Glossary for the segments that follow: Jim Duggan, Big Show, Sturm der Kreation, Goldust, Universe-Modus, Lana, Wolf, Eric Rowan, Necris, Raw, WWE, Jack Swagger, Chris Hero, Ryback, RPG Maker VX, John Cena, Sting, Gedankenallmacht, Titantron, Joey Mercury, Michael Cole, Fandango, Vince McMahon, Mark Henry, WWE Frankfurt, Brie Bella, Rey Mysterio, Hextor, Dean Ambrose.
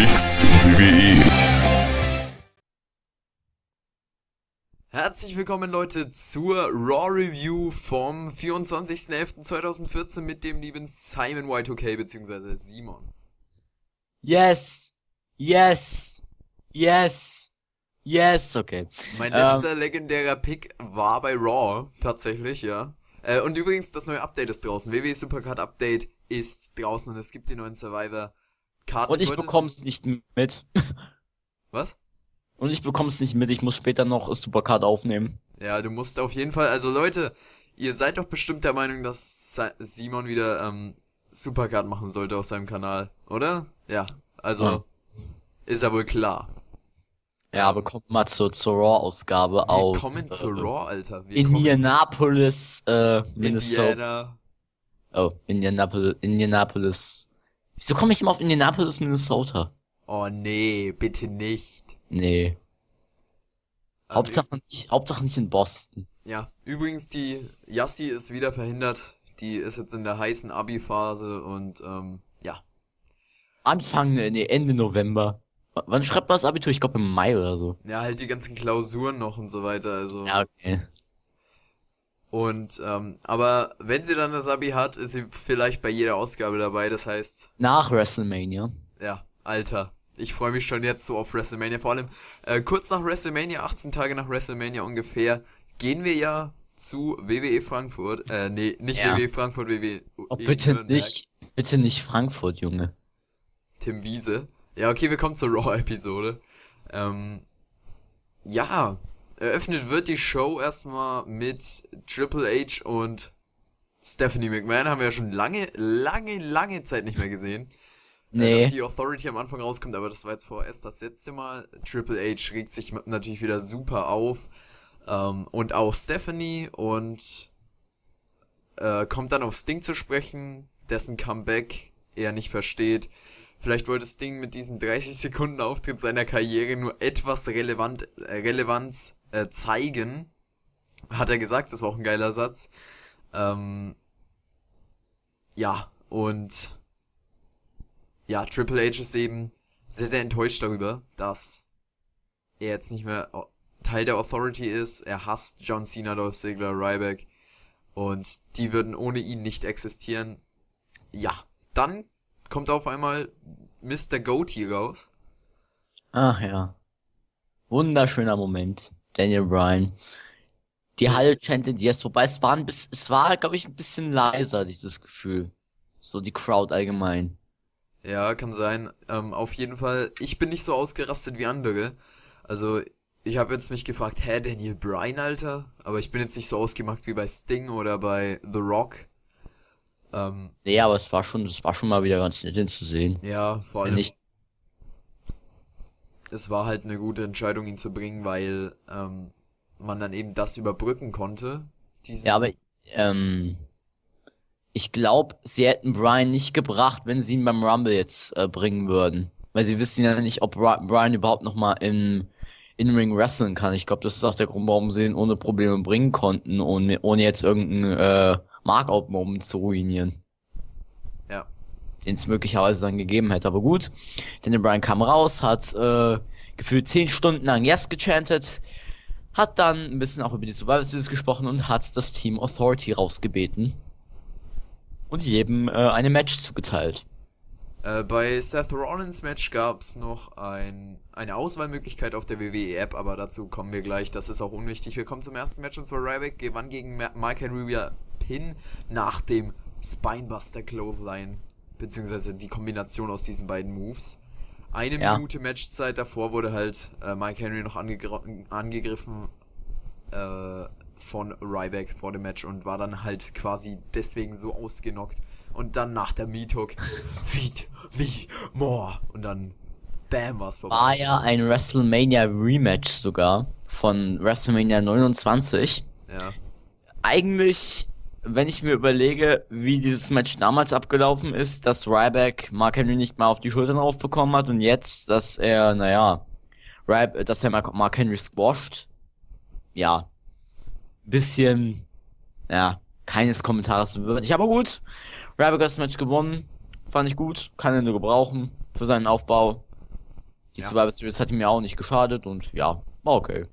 Kicks WWE. Herzlich willkommen Leute zur Raw Review vom 24.11.2014 mit dem lieben Simon Y2K bzw. Simon. Yes, yes, yes, yes, okay. Mein letzter legendärer Pick war bei Raw, tatsächlich, ja. Und übrigens, das neue Update ist draußen. WWE Supercard Update ist draußen und es gibt die neuen Survivor-Karten. Und ich bekomm's nicht mit. Was? Und ich bekomm's nicht mit, ich muss später noch Supercard aufnehmen. Ja, du musst auf jeden Fall, also Leute, ihr seid doch bestimmt der Meinung, dass Simon wieder Supercard machen sollte auf seinem Kanal, oder? Ja, also ja. Ist ja wohl klar. Ja, aber kommt mal zur Raw-Ausgabe aus. Wir kommen zur Raw, Alter. Indianapolis, Minnesota. Indiana. Oh, Indianapolis. Wieso komme ich immer auf Indianapolis, Minnesota? Oh nee, bitte nicht. Nee. Hauptsache nicht in Boston. Ja, übrigens, die Yassi ist wieder verhindert. Die ist jetzt in der heißen Abi-Phase und, ja. Ende November. Wann schreibt man das Abitur? Ich glaube im Mai oder so. Ja, halt die ganzen Klausuren noch und so weiter, also. Ja, okay. Und, aber wenn sie dann das Abi hat, ist sie vielleicht bei jeder Ausgabe dabei, das heißt... Nach WrestleMania. Ja, Alter. Ich freue mich schon jetzt so auf WrestleMania. Vor allem, kurz nach WrestleMania, 18 Tage nach WrestleMania ungefähr, gehen wir ja zu WWE Frankfurt. Nee, nicht ja. WWE Frankfurt, WWE... Oh, bitte nicht Frankfurt, Junge. Tim Wiese. Ja, okay, wir kommen zur Raw-Episode. Ja, eröffnet wird die Show erstmal mit Triple H und Stephanie McMahon. Haben wir ja schon lange Zeit nicht mehr gesehen. Nee. Dass die Authority am Anfang rauskommt, aber das war jetzt vorerst das letzte Mal. Triple H regt sich natürlich wieder super auf. Und auch Stephanie und kommt dann auf Sting zu sprechen, dessen Comeback er nicht versteht. Vielleicht wollte Sting mit diesem 30-Sekunden-Auftritt seiner Karriere nur etwas Relevanz zeigen. Hat er gesagt, das war auch ein geiler Satz. Ja, und... Ja, Triple H ist eben sehr, sehr enttäuscht darüber, dass er jetzt nicht mehr Teil der Authority ist. Er hasst John Cena, Dolph Ziggler, Ryback. Und die würden ohne ihn nicht existieren. Ja, dann... kommt auf einmal Mr. Goat hier raus. Ach ja. Wunderschöner Moment. Daniel Bryan. Die Halle chantet yes, wobei es war, glaube ich, ein bisschen leiser, dieses Gefühl. So die Crowd allgemein. Ja, kann sein. Auf jeden Fall, ich bin nicht so ausgerastet wie andere. Also, ich habe jetzt mich gefragt, hä, Daniel Bryan, Alter? Aber ich bin jetzt nicht so ausgemacht wie bei Sting oder bei The Rock. Nee, aber es war schon mal wieder ganz nett, ihn zu sehen. Ja, vor allem. Es war halt eine gute Entscheidung, ihn zu bringen, weil, man dann eben das überbrücken konnte. Ja, aber, ich glaube, sie hätten Bryan nicht gebracht, wenn sie ihn beim Rumble jetzt, bringen würden. Weil sie wissen ja nicht, ob Bryan überhaupt nochmal in Ring wrestlen kann. Ich glaube, das ist auch der Grund, warum sie ihn ohne Probleme bringen konnten, ohne jetzt irgendeinen, Markout-Moment zu ruinieren. Ja. Den es möglicherweise dann gegeben hätte, aber gut. Daniel Bryan kam raus, hat gefühlt 10 Stunden lang Yes gechantet, hat dann ein bisschen auch über die Survivor Series gesprochen und hat das Team Authority rausgebeten und jedem eine Match zugeteilt. Bei Seth Rollins Match gab es noch eine Auswahlmöglichkeit auf der WWE-App, aber dazu kommen wir gleich, das ist auch unwichtig. Wir kommen zum ersten Match und zwar Ryback gewann gegen Mike Henry hin nach dem Spinebuster Clothesline, beziehungsweise die Kombination aus diesen beiden Moves. Eine Minute Matchzeit, davor wurde halt Mike Henry noch angegriffen von Ryback vor dem Match und war dann halt quasi deswegen so ausgenockt. Und dann nach der Meathook, Feed me more. Und dann, bam, war's vorbei. War ja ein WrestleMania Rematch sogar von WrestleMania 29. Ja. Eigentlich... Wenn ich mir überlege, wie dieses Match damals abgelaufen ist, dass Ryback Mark Henry nicht mal auf die Schultern aufbekommen hat und jetzt, dass er, dass er Mark Henry squasht, ja, bisschen, ja, keines Kommentars würdig, aber gut, Ryback hat das Match gewonnen, fand ich gut, kann er nur gebrauchen für seinen Aufbau, Die Survivor Series hat ihm ja auch nicht geschadet und ja, war okay.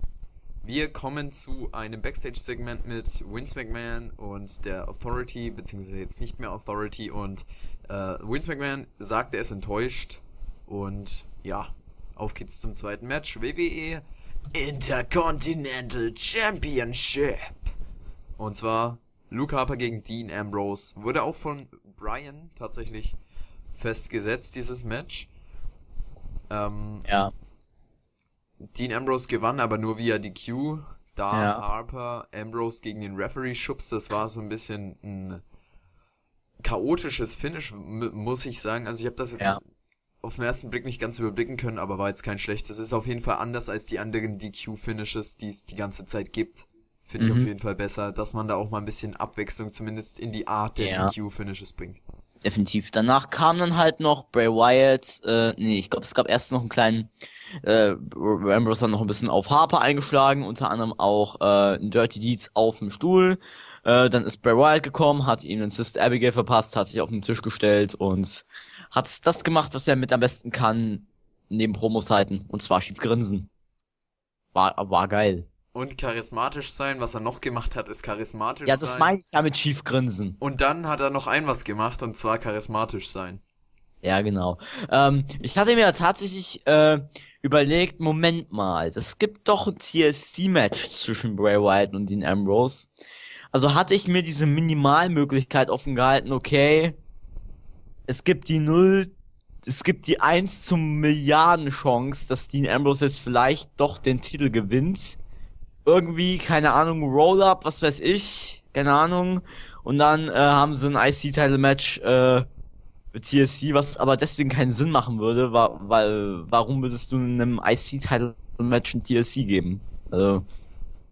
Wir kommen zu einem Backstage-Segment mit Vince McMahon und der Authority, beziehungsweise jetzt nicht mehr Authority, und Vince McMahon sagt, er ist enttäuscht und ja, auf geht's zum zweiten Match, WWE Intercontinental Championship. Und zwar Luke Harper gegen Dean Ambrose. Wurde auch von Bryan tatsächlich festgesetzt, dieses Match. Dean Ambrose gewann, aber nur via DQ. Da Harper Ambrose gegen den Referee schubst, das war so ein bisschen ein chaotisches Finish, muss ich sagen. Also ich habe das jetzt auf den ersten Blick nicht ganz überblicken können, aber war jetzt kein schlechtes. Ist auf jeden Fall anders als die anderen DQ-Finishes, die es die ganze Zeit gibt. Finde ich auf jeden Fall besser, dass man da auch mal ein bisschen Abwechslung zumindest in die Art der DQ-Finishes bringt. Definitiv. Danach kam dann halt noch Bray Wyatt, ich glaube, es gab erst noch einen kleinen, Ambrose hat noch ein bisschen auf Harper eingeschlagen, unter anderem auch Dirty Deeds auf dem Stuhl. Dann ist Bray Wyatt gekommen, hat ihm den Sister Abigail verpasst, hat sich auf den Tisch gestellt und hat das gemacht, was er mit am besten kann, neben Promo-Zeiten, und zwar schief grinsen. War geil. Und charismatisch sein, was er noch gemacht hat, ist charismatisch sein. Ja, das meine ich ja mit schief grinsen. Und dann hat er noch was gemacht, und zwar charismatisch sein. Ja, genau. Ich hatte mir ja tatsächlich überlegt, Moment mal, es gibt doch ein TLC-Match zwischen Bray Wyatt und Dean Ambrose. Also hatte ich mir diese Minimalmöglichkeit offen gehalten, okay, es gibt die 0, es gibt die 1 zum Milliarden-Chance, dass Dean Ambrose jetzt vielleicht doch den Titel gewinnt. Irgendwie, keine Ahnung, Roll-Up, was weiß ich, keine Ahnung. Und dann haben sie ein IC-Title-Match mit TLC, was aber deswegen keinen Sinn machen würde, weil warum würdest du einem IC-Title-Match ein TLC geben? Also,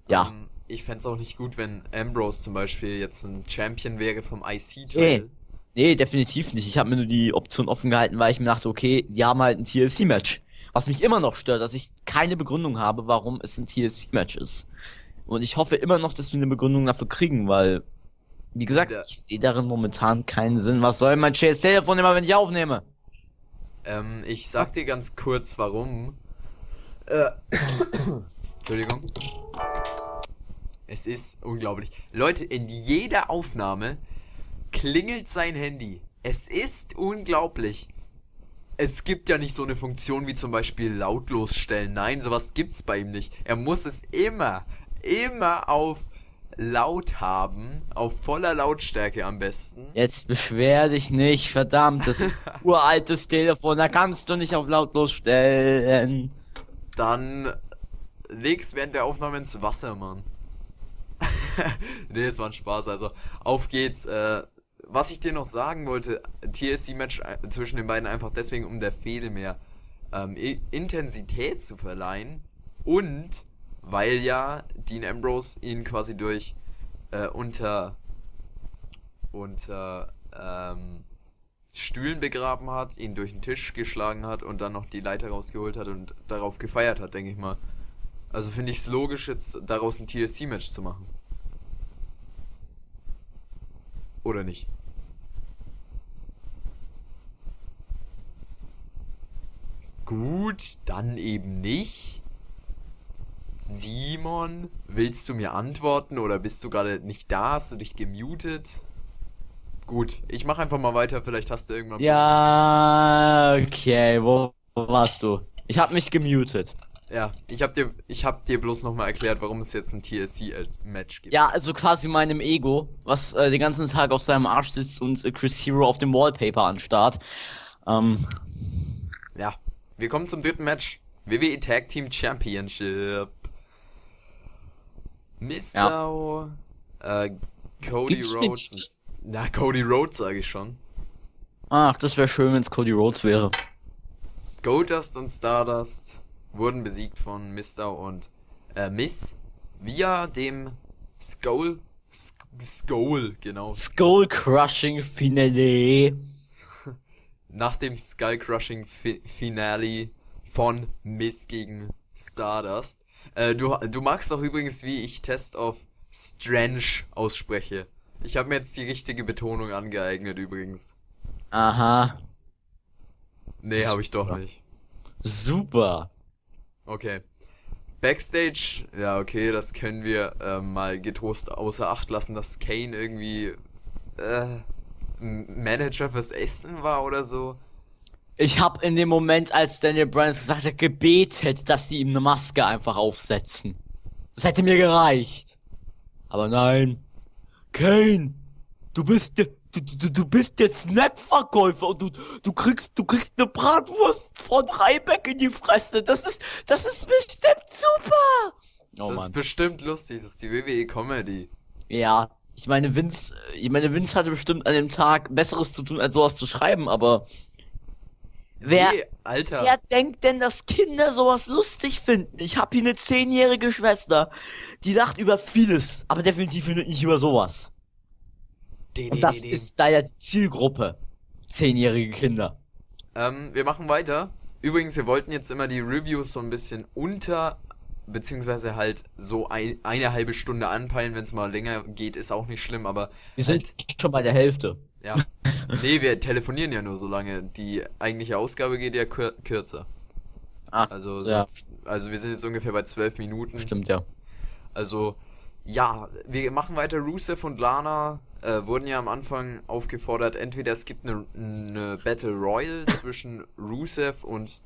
ja. Ich fänd's auch nicht gut, wenn Ambrose zum Beispiel jetzt ein Champion wäre vom IC-Title. Nee, definitiv nicht. Ich habe mir nur die Option offen gehalten, weil ich mir dachte, okay, die haben halt ein TLC-Match. Was mich immer noch stört, dass ich keine Begründung habe, warum es ein TLC-Match ist. Und ich hoffe immer noch, dass wir eine Begründung dafür kriegen, weil, wie gesagt, ich sehe darin momentan keinen Sinn. Was soll mein scheiß Telefon immer, wenn ich aufnehme? Ich sag dir ganz kurz, warum. Entschuldigung. Es ist unglaublich. Leute, in jeder Aufnahme klingelt sein Handy. Es ist unglaublich. Es gibt ja nicht so eine Funktion wie zum Beispiel lautlos stellen. Nein, sowas gibt's bei ihm nicht. Er muss es immer auf laut haben. Auf voller Lautstärke am besten. Jetzt beschwer dich nicht, verdammt. Das ist ein uraltes Telefon. Da kannst du nicht auf lautlos stellen. Dann leg's während der Aufnahme ins Wasser, Mann. Nee, es war ein Spaß. Also, auf geht's. Was ich dir noch sagen wollte, TLC-Match zwischen den beiden einfach deswegen, um der Fehde mehr Intensität zu verleihen, und weil ja Dean Ambrose ihn quasi durch unter Stühlen begraben hat, ihn durch den Tisch geschlagen hat und dann noch die Leiter rausgeholt hat und darauf gefeiert hat, denke ich mal. Also finde ich es logisch, jetzt daraus ein TLC-Match zu machen. Oder nicht? Gut, dann eben nicht. Simon, willst du mir antworten oder bist du gerade nicht da? Hast du dich gemutet? Gut, ich mach einfach mal weiter, vielleicht hast du irgendwann... Ja, okay, wo warst du? Ich hab mich gemutet. Ja, ich hab dir bloß nochmal erklärt, warum es jetzt ein TLC-Match gibt. Ja, also quasi meinem Ego, was den ganzen Tag auf seinem Arsch sitzt und Chris Hero auf dem Wallpaper anstarrt. Ja, wir kommen zum dritten Match. WWE Tag Team Championship. Cody Rhodes. Na, Cody Rhodes sage ich schon. Ach, das wäre schön, wenn es Cody Rhodes wäre. Goldust und Stardust wurden besiegt von Mr. und Miss via dem Skull-Crushing Finale. Nach dem Skull-Crushing Finale von Miss gegen Stardust. Du magst doch übrigens, wie ich Test of Strange ausspreche. Ich habe mir jetzt die richtige Betonung angeeignet übrigens. Aha. Nee, habe ich doch nicht. Super. Okay. Backstage, ja okay, das können wir mal getrost außer Acht lassen, dass Kane irgendwie Manager fürs Essen war oder so. Ich hab in dem Moment, als Daniel Bryan es gesagt hat, gebetet, dass die ihm eine Maske einfach aufsetzen. Das hätte mir gereicht. Aber nein. Kane, du bist der Snackverkäufer und du kriegst eine Bratwurst von Ryback in die Fresse. Das ist bestimmt super. Oh, das Mann. Ist bestimmt lustig, das ist die WWE Comedy. Ja, ich meine Vince hatte bestimmt an dem Tag Besseres zu tun, als sowas zu schreiben, aber wer denkt denn, dass Kinder sowas lustig finden? Ich hab hier eine 10-jährige Schwester, die lacht über vieles, aber definitiv nicht über sowas. Und das ist da ja die Zielgruppe. 10-jährige Kinder. Wir machen weiter. Übrigens, wir wollten jetzt immer die Reviews so ein bisschen beziehungsweise halt so eine halbe Stunde anpeilen. Wenn es mal länger geht, ist auch nicht schlimm, aber wir sind halt schon bei der Hälfte. Ja. Nee, wir telefonieren ja nur so lange. Die eigentliche Ausgabe geht ja kürzer. Ach, also, ja. Also wir sind jetzt ungefähr bei 12 Minuten. Stimmt, ja. Also, ja, wir machen weiter. Rusev und Lana wurden ja am Anfang aufgefordert, entweder es gibt eine Battle Royale zwischen Rusev und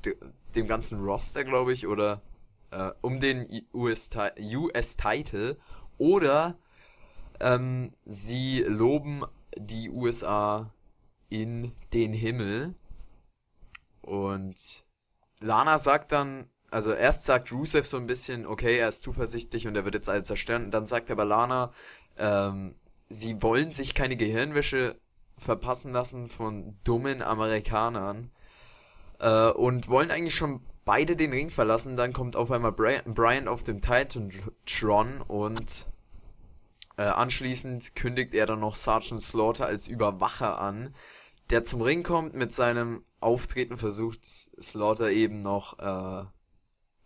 dem ganzen Roster, glaube ich, oder um den US-Title, oder sie loben die USA in den Himmel. Und Lana sagt dann, also erst sagt Rusev so ein bisschen, okay, er ist zuversichtlich und er wird jetzt alles zerstören, und dann sagt aber Lana, sie wollen sich keine Gehirnwäsche verpassen lassen von dummen Amerikanern, und wollen eigentlich schon beide den Ring verlassen. Dann kommt auf einmal Bryan auf dem Titantron und anschließend kündigt er dann noch Sergeant Slaughter als Überwacher an, der zum Ring kommt. Mit seinem Auftreten versucht Slaughter eben noch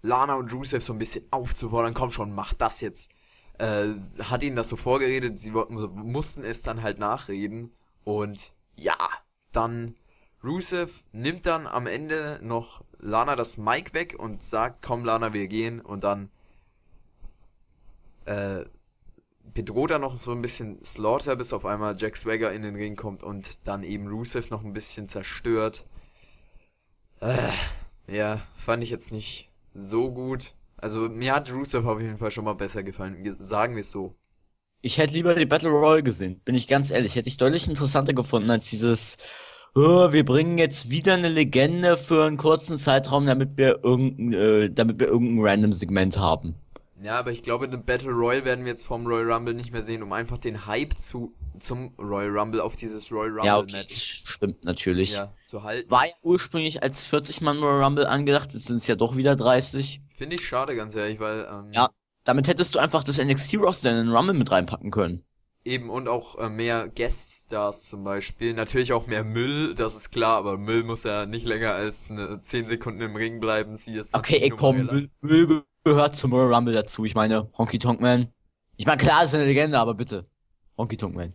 Lana und Rusev so ein bisschen aufzufordern, komm schon, mach das jetzt. Hat ihnen das so vorgeredet, sie mussten es dann halt nachreden. Und ja, dann Rusev nimmt dann am Ende noch Lana das Mic weg und sagt, komm Lana, wir gehen. Und dann bedroht er noch so ein bisschen Slaughter, bis auf einmal Jack Swagger in den Ring kommt und dann eben Rusev noch ein bisschen zerstört. Ja, fand ich jetzt nicht so gut. Also mir hat Rusev auf jeden Fall schon mal besser gefallen, sagen wir es so. Ich hätte lieber die Battle Royale gesehen, bin ich ganz ehrlich. Hätte ich deutlich interessanter gefunden als dieses, wir bringen jetzt wieder eine Legende für einen kurzen Zeitraum, damit wir irgendein random Segment haben. Ja, aber ich glaube, den Battle Royale werden wir jetzt vom Royal Rumble nicht mehr sehen, um einfach den Hype zum Royal Rumble auf dieses Royal Rumble Match. Stimmt, natürlich. Ja, zu halten. War ja ursprünglich als 40-Mann Royal Rumble angedacht, jetzt sind es ja doch wieder 30. Finde ich schade, ganz ehrlich, weil ja, damit hättest du einfach das NXT-Roster in den Rumble mit reinpacken können. Eben, und auch mehr Guest-Stars zum Beispiel. Natürlich auch mehr Müll, das ist klar, aber Müll muss ja nicht länger als 10 Sekunden im Ring bleiben. Sie ist okay, ey, komm, Müll gehört zum Royal Rumble dazu. Ich meine, Honky Tonk Man. Ich meine, klar, ist eine Legende, aber bitte. Honky Tonk Man.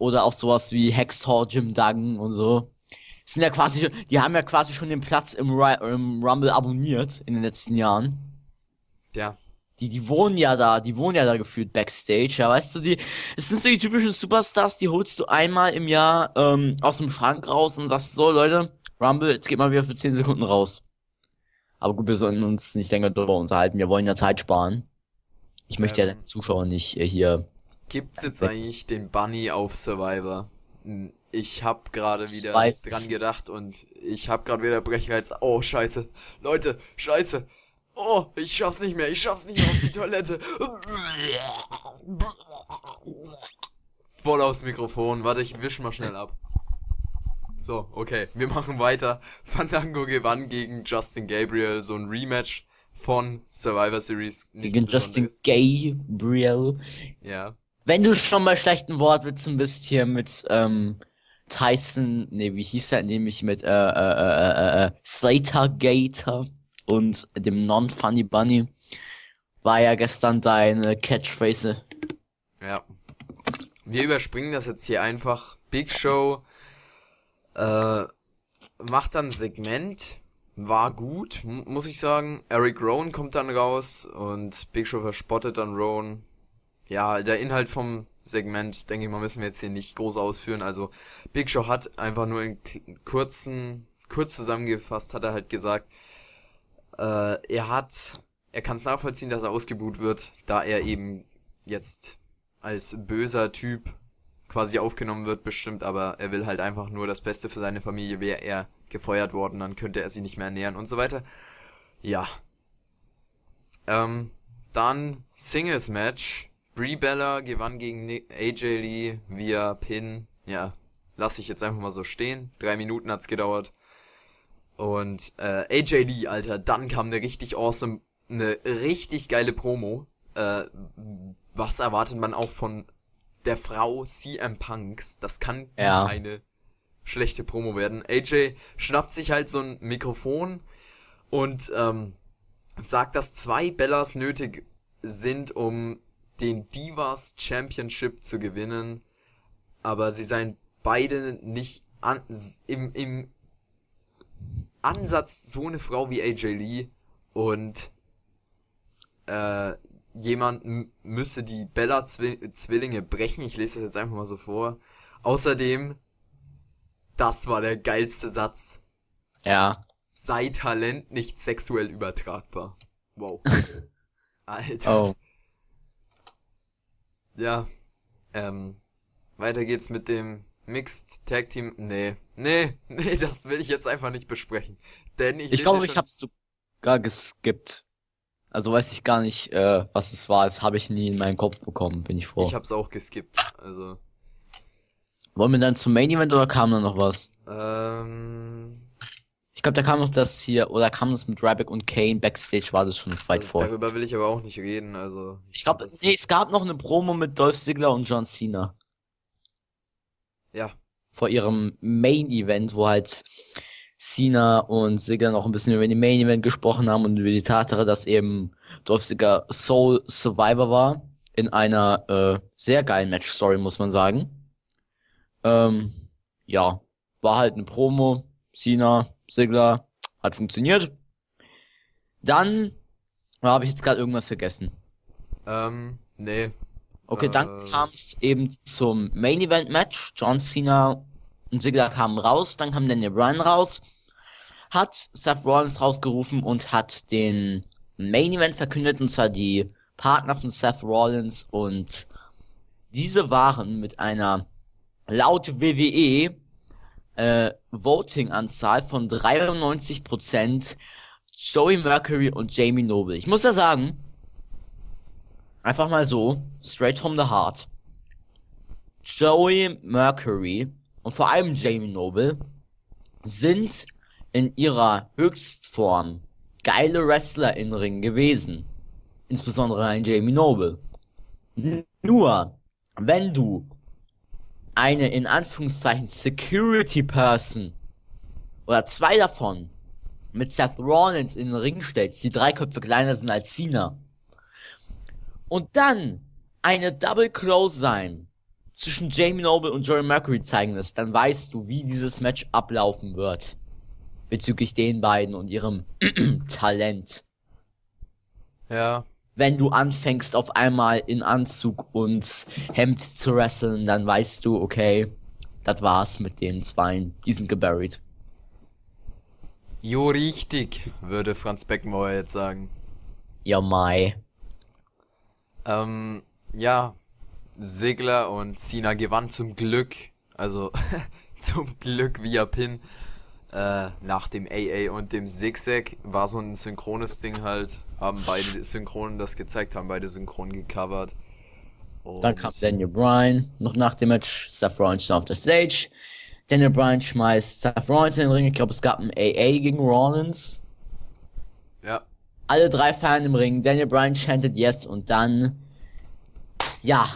Oder auch sowas wie Hextor, Jim Duggan und so. Sind ja quasi, die haben ja quasi schon den Platz im Rumble abonniert in den letzten Jahren. Ja. Die wohnen ja da gefühlt backstage, ja, weißt du, es sind so die typischen Superstars, die holst du einmal im Jahr aus dem Schrank raus und sagst, so Leute, Rumble, jetzt geht mal wieder für 10 Sekunden raus. Aber gut, wir sollten uns nicht länger darüber unterhalten. Wir wollen ja Zeit sparen. Ich möchte ja den Zuschauer nicht hier... Gibt's jetzt eigentlich den Bunny auf Survivor? Ich hab gerade wieder dran gedacht und ich hab gerade wieder Brechreiz. Oh, scheiße. Leute, scheiße. Oh, ich schaff's nicht mehr auf die Toilette. Voll aufs Mikrofon. Warte, ich wisch mal schnell ab. So, okay, wir machen weiter. Fandango gewann gegen Justin Gabriel, so ein Rematch von Survivor Series. Gegen Justin Gabriel. Ja. Wenn du schon bei schlechten Wortwitzen bist hier mit, Tyson, nee, wie hieß er nämlich, mit, Slater Gator und dem Non-Funny Bunny, war ja gestern deine Catchphrase. Ja. Wir überspringen das jetzt hier einfach. Big Show macht dann ein Segment, war gut, muss ich sagen. Eric Rowan kommt dann raus und Big Show verspottet dann Rowan. Ja, der Inhalt vom Segment, denke ich mal, müssen wir jetzt hier nicht groß ausführen. Also Big Show hat einfach nur in kurz zusammengefasst, hat er halt gesagt, er kann es nachvollziehen, dass er ausgebuht wird, da er eben jetzt als böser Typ quasi aufgenommen wird, bestimmt, aber er will halt einfach nur das Beste für seine Familie. Wäre er gefeuert worden, dann könnte er sie nicht mehr ernähren und so weiter. Ja. Dann Singles Match. Brie Bella gewann gegen AJ Lee via Pin. Ja, lasse ich jetzt einfach mal so stehen. 3 Minuten hat's gedauert. Und AJ Lee, Alter, dann kam eine richtig geile Promo. Was erwartet man auch von der Frau CM Punks? Das kann eine schlechte Promo werden. AJ schnappt sich halt so ein Mikrofon und sagt, dass 2 Bellas nötig sind, um den Divas Championship zu gewinnen. Aber sie seien beide nicht im Ansatz so eine Frau wie AJ Lee, und jemand müsse die Bella-Zwillinge brechen. Ich lese das jetzt einfach mal so vor. Außerdem, das war der geilste Satz. Ja. Sei Talent nicht sexuell übertragbar. Wow. Alter. Oh. Ja. Weiter geht's mit dem Mixed Tag Team. Nee, das will ich jetzt einfach nicht besprechen. Denn ich glaube, ich hab's sogar geskippt. Also weiß ich gar nicht, was es war. Das habe ich nie in meinen Kopf bekommen, bin ich froh. Ich hab's auch geskippt, also. Wollen wir dann zum Main Event oder kam da noch was? Ich glaube, da kam noch das hier, oder kam das mit Ryback und Kane, Backstage war das schon ein Fight vor. Darüber will ich aber auch nicht reden, also. Ich glaube, es gab noch eine Promo mit Dolph Ziggler und John Cena. Ja. Vor ihrem Main Event, wo halt Cena und Ziggler noch ein bisschen über den Main Event gesprochen haben und über die Tatsache, dass eben Dolph Ziggler Soul Survivor war, in einer sehr geilen Match-Story, muss man sagen. Ja, war halt eine Promo, Cena, Ziggler, hat funktioniert. Dann habe ich jetzt gerade irgendwas vergessen. Nee. Okay, dann kam es eben zum Main Event Match, John Cena und Ziggler kamen raus, dann kam Daniel Bryan raus, hat Seth Rollins rausgerufen und hat den Main Event verkündet, und zwar die Partner von Seth Rollins, und diese waren mit einer laut WWE Voting-Anzahl von 93% Joey Mercury und Jamie Noble. Ich muss ja sagen, einfach mal so, straight from the heart, Joey Mercury und vor allem Jamie Noble sind in ihrer Höchstform geile Wrestler in Ring gewesen. Insbesondere ein Jamie Noble. Nur, wenn du eine in Anführungszeichen Security Person oder 2 davon mit Seth Rollins in den Ring stellst, die 3 Köpfe kleiner sind als Cena, und dann eine Double Clothesline zwischen Jamie Noble und Joey Mercury zeigen lässt, dann weißt du, wie dieses Match ablaufen wird. Bezüglich den beiden und ihrem Talent. Ja. Wenn du anfängst, auf einmal in Anzug und Hemd zu wresteln, dann weißt du, okay, das war's mit den 2. Die sind geburied. Jo, richtig, würde Franz Beckenbauer jetzt sagen. Ja, mai. Ja. Ziggler und Cena gewann zum Glück, also zum Glück via Pin. Nach dem AA und dem Zigzag war so ein synchrones Ding halt, haben beide synchron das gezeigt, haben beide synchron gecovert. Und dann kam Daniel Bryan, noch nach dem Match, Seth Rollins auf der Stage. Daniel Bryan schmeißt Seth Rollins in den Ring, ich glaube es gab ein AA gegen Rollins. Ja. Alle 3 feiern im Ring, Daniel Bryan chantet yes, und dann, ja,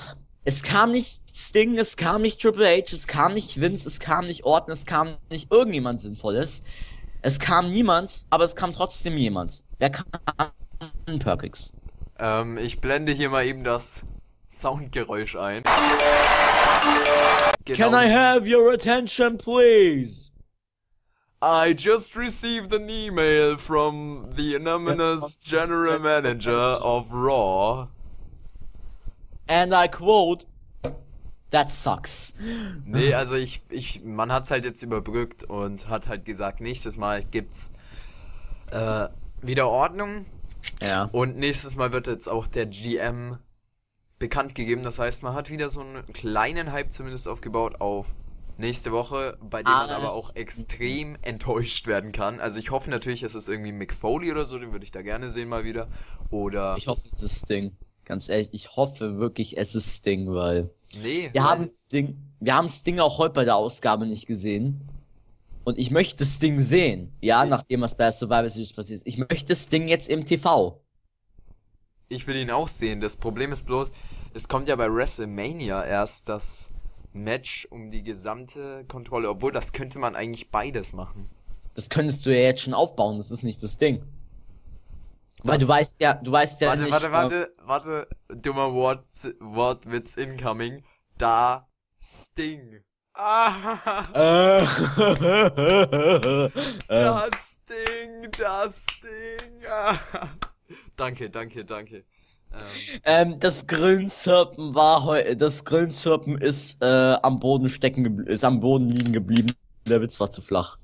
es kam nicht Sting, es kam nicht Triple H, es kam nicht Vince, es kam nicht Orton, es kam nicht irgendjemand Sinnvolles. Es kam niemand, aber es kam trotzdem jemand. Wer kam? Perkix. Ich blende hier mal eben das Soundgeräusch ein. Genau. Can I have your attention, please? I just received an email from the anonymous general manager of Raw. And I quote, that sucks. Nee, also man hat's halt jetzt überbrückt und hat halt gesagt, nächstes Mal gibt's wieder Ordnung. Ja. Und nächstes Mal wird jetzt auch der GM bekannt gegeben. Das heißt, man hat wieder so einen kleinen Hype zumindest aufgebaut auf nächste Woche, bei dem man aber auch extrem enttäuscht werden kann. Also ich hoffe natürlich, es ist irgendwie Mick Foley oder so, den würde ich da gerne sehen mal wieder. Oder ich hoffe, es ist Sting. Ganz ehrlich, ich hoffe wirklich, es ist Sting, weil... Nee. Wir haben Sting auch heute bei der Ausgabe nicht gesehen. Und ich möchte Sting sehen. Ja, nee. Nachdem was bei der Survivor Series passiert ist. Ich möchte Sting jetzt im TV. Ich will ihn auch sehen. Das Problem ist bloß, es kommt ja bei WrestleMania erst das Match um die gesamte Kontrolle, obwohl das könnte man eigentlich beides machen. Das könntest du ja jetzt schon aufbauen, das ist nicht das Ding. Weil du weißt ja warte, nicht... Warte, dummer Wortwitz incoming, da Sting. Das Sting. Danke. Das Grünzirpen ist am Boden liegen geblieben. Der Witz war zu flach.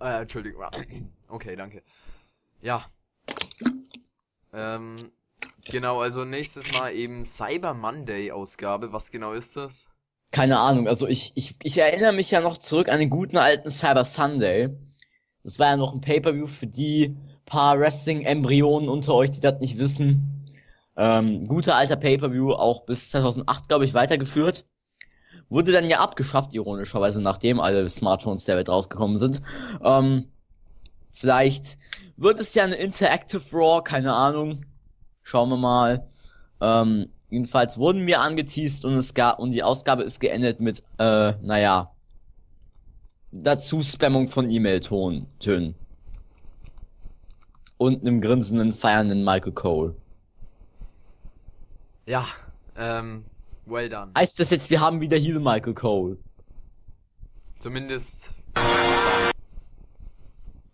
Entschuldigung. Okay, danke. Ja. Genau, also nächstes Mal eben Cyber Monday Ausgabe. Was genau ist das? Keine Ahnung, also ich erinnere mich ja noch zurück an den guten alten Cyber Sunday. Das war ja noch ein Pay-Per-View für die paar Wrestling-Embryonen unter euch, die das nicht wissen. Guter alter Pay-Per-View, auch bis 2008, glaube ich, weitergeführt. Wurde dann ja abgeschafft, ironischerweise, nachdem alle Smartphones der Welt rausgekommen sind. Vielleicht wird es ja eine Interactive Raw, keine Ahnung. Schauen wir mal. Jedenfalls wurden wir angeteased und die Ausgabe ist geendet mit, dazu Spammung von E-Mail-Tönen. Und einem grinsenden, feiernden Michael Cole. Ja, well done. Heißt das jetzt, wir haben wieder Heel Michael Cole? Zumindest.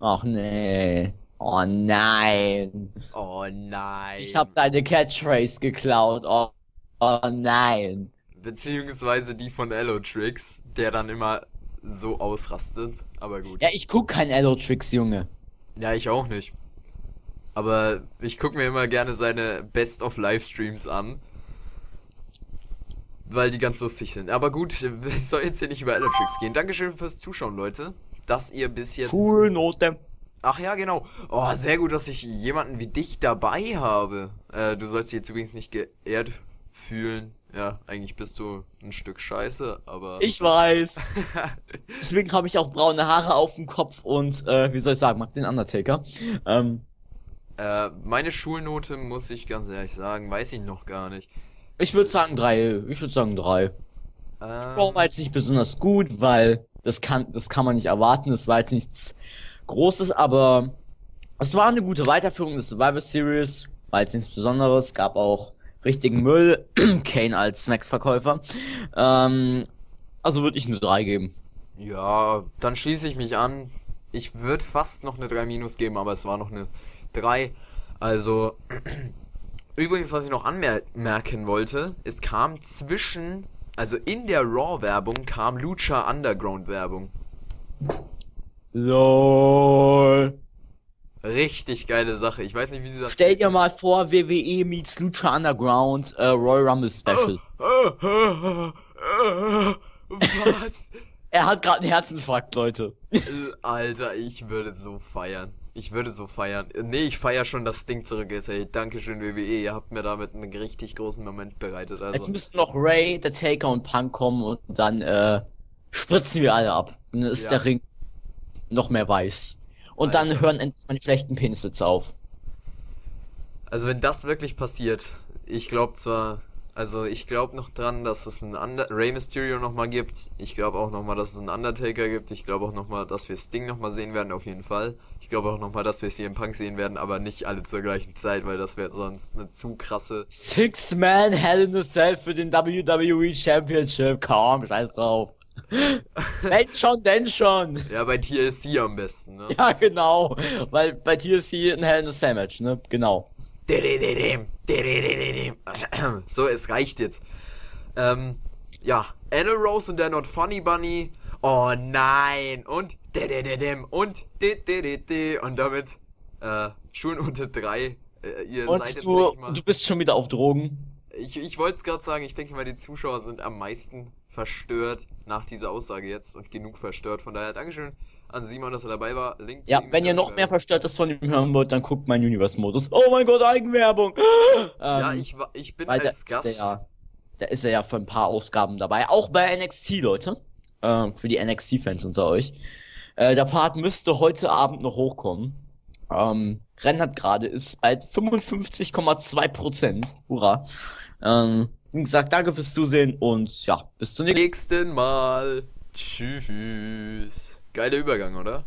Ach nee. Oh nein. Ich hab deine Catchphrase geklaut. Oh nein. Beziehungsweise die von Allotrix, der dann immer so ausrastet. Aber gut. Ja, ich guck kein Allotrix, Junge. Ja, ich auch nicht. Aber ich gucke mir immer gerne seine Best-of-Livestreams an. Weil die ganz lustig sind. Aber gut, es soll jetzt hier nicht über Electrics gehen. Dankeschön fürs Zuschauen, Leute. Dass ihr bis jetzt... Cool, Note. Ach ja, genau. Oh, sehr gut, dass ich jemanden wie dich dabei habe. Du sollst dich jetzt übrigens nicht geehrt fühlen. Ja, eigentlich bist du ein Stück Scheiße, aber... Ich weiß. Deswegen habe ich auch braune Haare auf dem Kopf und, wie soll ich sagen, mag den Undertaker. Meine Schulnote, muss ich ganz ehrlich sagen, weiß ich noch gar nicht. Ich würde sagen 3. War jetzt nicht besonders gut, weil das kann man nicht erwarten. Es war jetzt nichts Großes, aber es war eine gute Weiterführung des Survivor Series. War jetzt nichts Besonderes, gab auch richtigen Müll. Kane als Snacksverkäufer. Also würde ich nur 3 geben. Ja, dann schließe ich mich an. Ich würde fast noch eine 3- geben, aber es war noch eine 3, also übrigens, was ich noch anmerken wollte, es kam in der Raw-Werbung kam Lucha Underground-Werbung. LOL. Richtig geile Sache, ich weiß nicht, wie sie das... Stell dir mal vor, WWE meets Lucha Underground Royal Rumble Special. Was? Er hat gerade einen Herzinfarkt, Leute. Alter, ich würde so feiern. Nee, ich feiere schon, dass Sting zurück ist. Hey, Dankeschön, WWE. Ihr habt mir damit einen richtig großen Moment bereitet. Also. Jetzt müssten noch Ray, der Taker und Punk kommen und dann spritzen wir alle ab. Und dann ist der Ring noch mehr weiß. Und Alter, dann hören endlich mal die schlechten Peniswitze auf. Also wenn das wirklich passiert, ich glaube noch dran, dass es einen Rey Mysterio nochmal gibt. Ich glaube auch nochmal, dass es einen Undertaker gibt. Ich glaube auch nochmal, dass wir Sting nochmal sehen werden, auf jeden Fall. Ich glaube auch nochmal, dass wir CM Punk sehen werden, aber nicht alle zur gleichen Zeit, weil das wäre sonst eine zu krasse... Six-Man Hell in the Cell für den WWE Championship. Komm, scheiß drauf. Wenn schon, denn schon. Ja, bei TLC am besten, ne? Ja, genau. Weil bei TLC ein Hell in a Cell Match, ne? Genau. So, es reicht jetzt. Ja, Anna Rose und der Not Funny Bunny. Oh nein. Und damit schon unter 3. Ihr und seid jetzt du bist schon wieder auf Drogen. Ich wollte es gerade sagen, ich denke mal, die Zuschauer sind am meisten verstört nach dieser Aussage jetzt und genug verstört. Von daher, Dankeschön an Simon, dass er dabei war. Link zu ihm, wenn ihr noch mehr Verstörtes von ihm hören wollt, dann guckt mein Universe-Modus. Oh mein Gott, Eigenwerbung! Ja, ich bin als Gast. Da ist er ja für ein paar Ausgaben dabei. Auch bei NXT, Leute. Für die NXT-Fans unter euch. Der Part müsste heute Abend noch hochkommen. Rennert gerade ist bei 55,2%. Hurra. Wie gesagt, danke fürs Zusehen und ja, bis zum nächsten Mal. Tschüss. Geiler Übergang, oder?